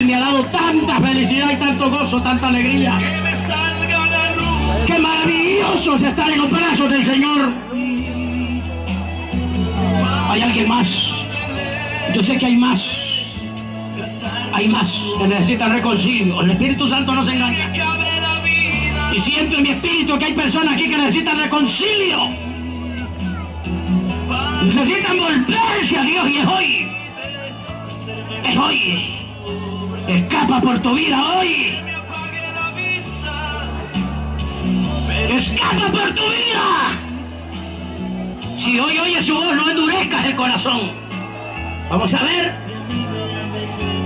Me ha dado tanta felicidad y tanto gozo, tanta alegría. Que me salga la luz. Qué maravilloso es estar en los brazos del Señor. Hay alguien más. Yo sé que hay más. Hay más que necesitan reconcilio. El Espíritu Santo no se engaña. Y siento en mi espíritu que hay personas aquí que necesitan reconcilio. Necesitan volverse a Dios y es hoy. Es hoy. Escapa por tu vida hoy. Escapa por tu vida. Si hoy oyes su voz, no endurezcas el corazón. Vamos a ver.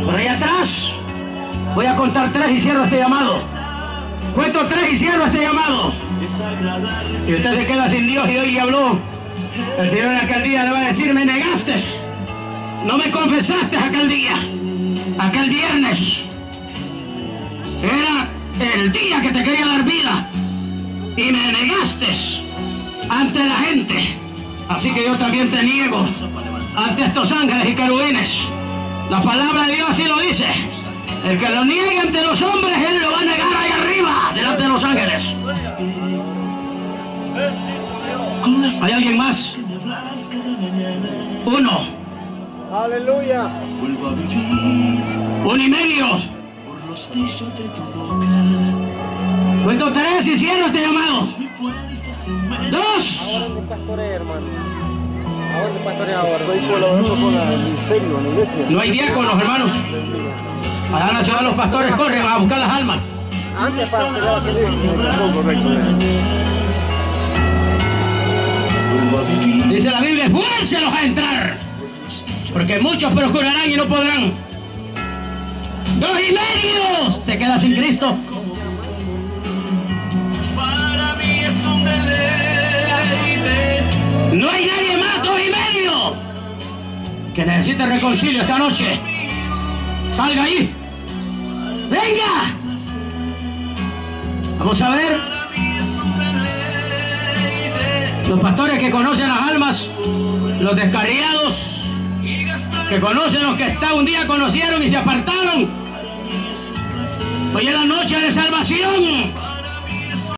Por ahí atrás. Voy a contar tres y cierro este llamado. Cuento tres y cierro este llamado. Y usted se queda sin Dios y hoy le habló. El Señor en aquel día le va a decir: me negaste. No me confesaste aquel día. Aquel viernes era el día que te quería dar vida y me negaste ante la gente, así que yo también te niego ante estos ángeles y querubines. La palabra de Dios así lo dice: el que lo niegue ante los hombres, él lo va a negar ahí arriba delante de los ángeles. ¿Hay alguien más? Uno. Aleluya. Un y medio. Cuento tres y cierro este llamado. Dos. No hay diáconos, hermanos. Allá en la ciudad los pastores corren a buscar las almas. Dice la Biblia: fuércelos a entrar, porque muchos procurarán y no podrán. Dos y medio. Se queda sin Cristo. Para mí es un deleite. No hay nadie más. Dos y medio que necesite reconcilio esta noche. Salga ahí. Venga. Vamos a ver. Los pastores que conocen las almas, los descarriados, que conocen los que está un día conocieron y se apartaron. Hoy es la noche de salvación.